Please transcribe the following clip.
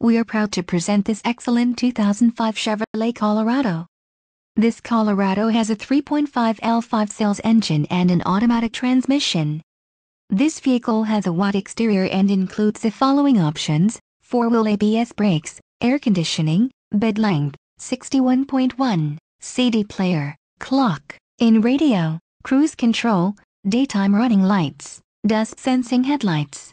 We are proud to present this excellent 2005 Chevrolet Colorado. This Colorado has a 3.5 L5 sales engine and an automatic transmission. This vehicle has a wide exterior and includes the following options: 4-wheel ABS brakes, air conditioning, bed length, 61.1, CD player, clock, in radio, cruise control, daytime running lights, dusk sensing headlights.